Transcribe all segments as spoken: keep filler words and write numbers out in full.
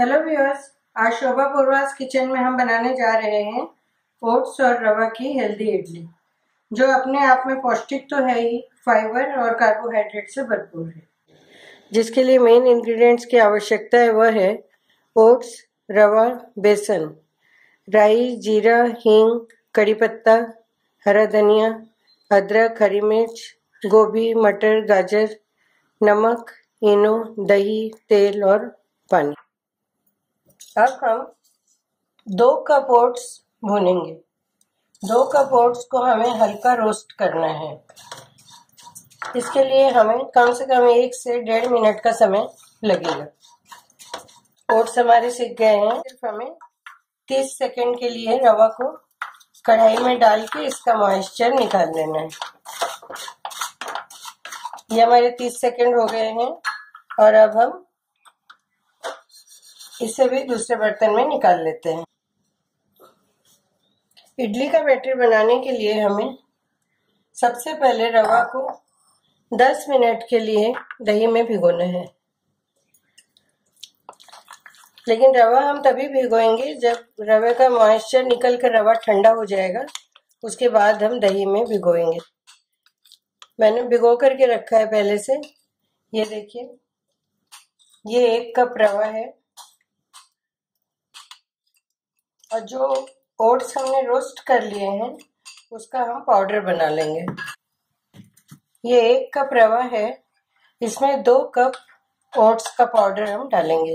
Hello viewers, आज शोभा पूर्वास kitchen में हम बनाने जा रहे हैं ओट्स और रवा की हेल्दी इडली, जो अपने आप में पौष्टिक तो है ही, फाइबर और कार्बोहाइड्रेट से भरपूर है। जिसके लिए मेन इंग्रेडिएंट्स की आवश्यकता है वह है ओट्स, रवा, बेसन, राई, जीरा, हींग, कड़ी पत्ता, हरा धनिया, अदरक, हरी मिर्च, गोभी, मटर, गाजर, नमक, इनो, दही, तेल और पानी। अब हम दो कप ओट्स भूनेंगे। दो कप ओट्स को हमें हल्का रोस्ट करना है। इसके लिए हमें कम से कम एक से डेढ़ मिनट का समय लगेगा। ओट्स हमारे सिक गए हैं। सिर्फ हमें तीस सेकंड के लिए रवा को कढ़ाई में डाल के इसका मॉइस्चर निकाल लेना है। ये हमारे तीस सेकंड हो गए हैं और अब हम इसे भी दूसरे बर्तन में निकाल लेते हैं। इडली का बैटर बनाने के लिए हमें सबसे पहले रवा को दस मिनट के लिए दही में भिगोना है। लेकिन रवा हम तभी भिगोएंगे जब रवे का मॉइस्चर निकल कर रवा ठंडा हो जाएगा, उसके बाद हम दही में भिगोएंगे। मैंने भिगो करके रखा है पहले से। ये देखिए, ये एक कप रवा है और जो ओट्स हमने रोस्ट कर लिए हैं उसका हम पाउडर बना लेंगे। ये एक कप रवा है, इसमें दो कप ओट्स का पाउडर हम डालेंगे।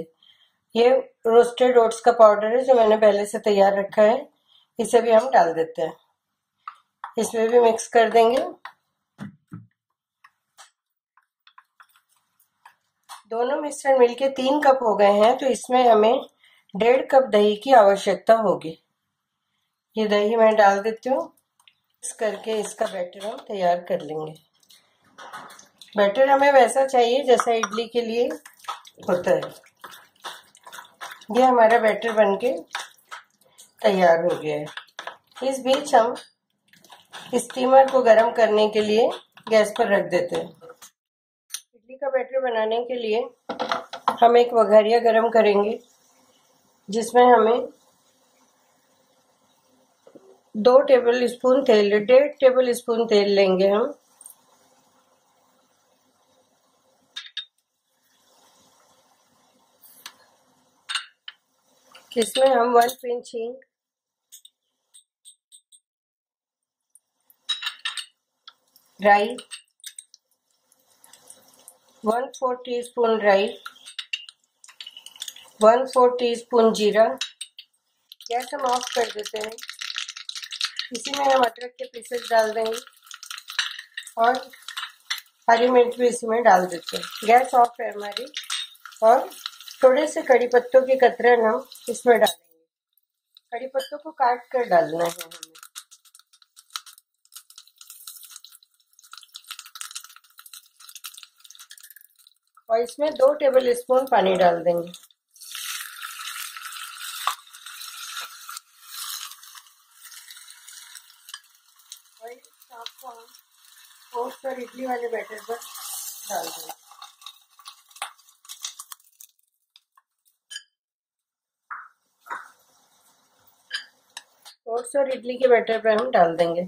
ये रोस्टेड ओट्स का पाउडर है जो मैंने पहले से तैयार रखा है, इसे भी हम डाल देते हैं। इसमें भी मिक्स कर देंगे। दोनों मिश्रण मिलके तीन कप हो गए हैं, तो इसमें हमें डेढ़ कप दही की आवश्यकता होगी। ये दही मैं डाल देती हूँ। इस करके इसका बैटर हम तैयार कर लेंगे। बैटर हमें वैसा चाहिए जैसा इडली के लिए होता है। ये हमारा बैटर बनके तैयार हो गया है। इस बीच हम स्टीमर को गर्म करने के लिए गैस पर रख देते हैं। इडली का बैटर बनाने के लिए हम एक वघारिया गर्म करेंगे, जिसमें हमें दो टेबल स्पून तेल, डेढ़ टेबल स्पून तेल लेंगे हम। इसमें हम वन पिंच हींग, राई, वन फोर टी स्पून राई, वन फोर टी स्पून जीरा। गैस हम ऑफ कर देते हैं। इसी में हम अदरक के पीसेस डाल देंगे और हरी मिर्च भी इसी में डाल देते हैं। गैस ऑफ है हमारी। और थोड़े से कड़ी पत्तों के कतरन हम इसमें डालेंगे। कड़ी पत्तों को काट कर डालना है हमें। और इसमें दो टेबल स्पून पानी डाल देंगे। ओट्स और इडली वाले बैटर पर डाल देंगे। ओट्स और इडली के बैटर पर हम डाल देंगे।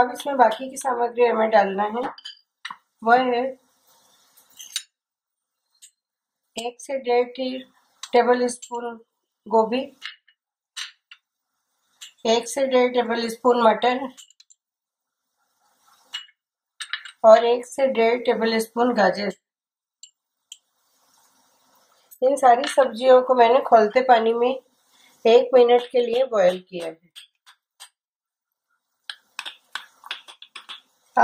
अब इसमें बाकी की सामग्री हमें डालना है। वह है एक से डेढ़ टेबल स्पून गोभी, एक से डेढ़ टेबल स्पून मटर और एक से डेढ़ टेबल स्पून गाजर। इन सारी सब्जियों को मैंने खौलते पानी में एक मिनट के लिए बॉईल किया है।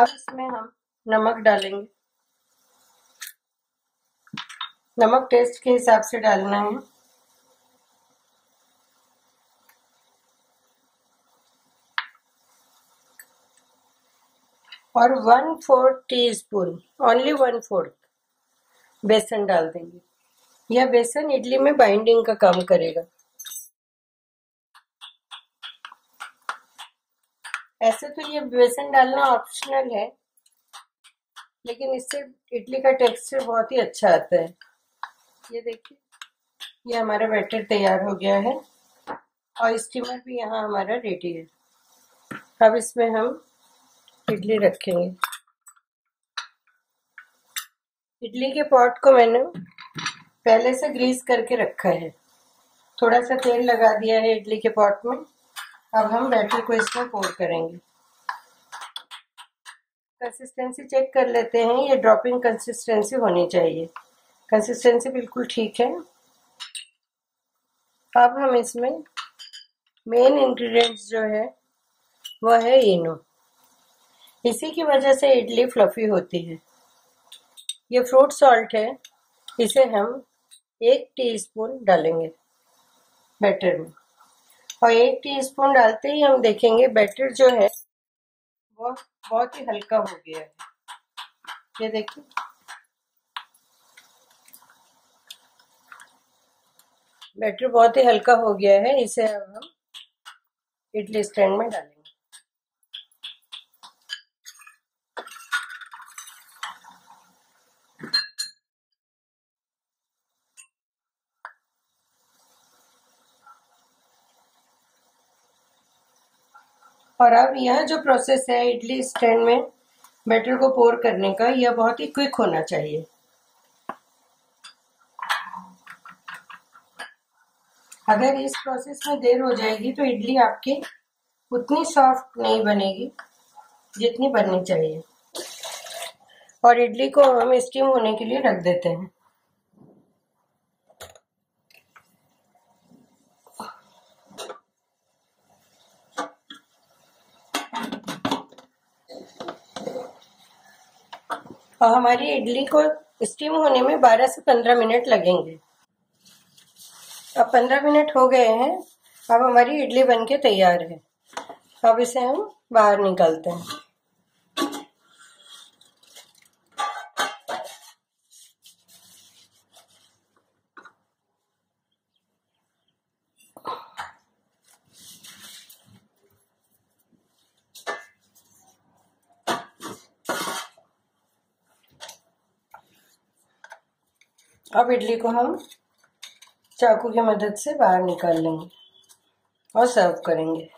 अब इसमें हम नमक डालेंगे। नमक टेस्ट के हिसाब से डालना है। और one fourth teaspoon, only one fourth बेसन डाल देंगे। यह बेसन इडली में बाइंडिंग का काम करेगा। ऐसे तो ये बेसन डालना ऑप्शनल है, लेकिन इससे इडली का टेक्सचर बहुत ही अच्छा आता है। ये देखिए, ये हमारा बैटर तैयार हो गया है और स्टीमर भी यहाँ हमारा रेडी है। अब इसमें हम इडली रखेंगे। इडली के पॉट को मैंने पहले से ग्रीस करके रखा है, थोड़ा सा तेल लगा दिया है इडली के पॉट में। अब हम बैटर को इसमें पोर करेंगे। कंसिस्टेंसी चेक कर लेते हैं, ये ड्रॉपिंग कंसिस्टेंसी होनी चाहिए। कंसिस्टेंसी बिल्कुल ठीक है। अब हम इसमें मेन इंग्रेडिएंट्स जो है वो है इनो। इसी की वजह से इडली फ्लफी होती है। ये फ्रूट सॉल्ट है, इसे हम एक टीस्पून डालेंगे बैटर में। और एक टीस्पून डालते ही हम देखेंगे बैटर जो है वो बहुत ही हल्का हो गया है। ये देखिए, बैटर बहुत ही हल्का हो गया है। इसे अब हम इडली स्टैंड में डालेंगे। और अब यह जो प्रोसेस है इडली स्टैंड में बैटर को पोर करने का, यह बहुत ही क्विक होना चाहिए। अगर इस प्रोसेस में देर हो जाएगी तो इडली आपकी उतनी सॉफ्ट नहीं बनेगी जितनी बननी चाहिए। और इडली को हम स्टीम होने के लिए रख देते हैं। और हमारी इडली को स्टीम होने में बारह से पंद्रह मिनट लगेंगे। अब पंद्रह मिनट हो गए हैं। अब हमारी इडली बनके तैयार है। अब इसे हम बाहर निकालते हैं। अब इडली को हम चाकू की मदद से बाहर निकाल लेंगे और सर्व करेंगे।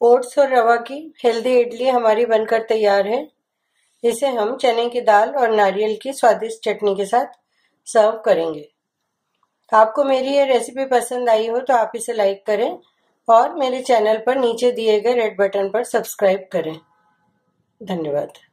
ओट्स और रवा की हेल्दी इडली हमारी बनकर तैयार है। इसे हम चने की दाल और नारियल की स्वादिष्ट चटनी के साथ सर्व करेंगे। आपको मेरी ये रेसिपी पसंद आई हो तो आप इसे लाइक करें और मेरे चैनल पर नीचे दिए गए रेड बटन पर सब्सक्राइब करें। धन्यवाद।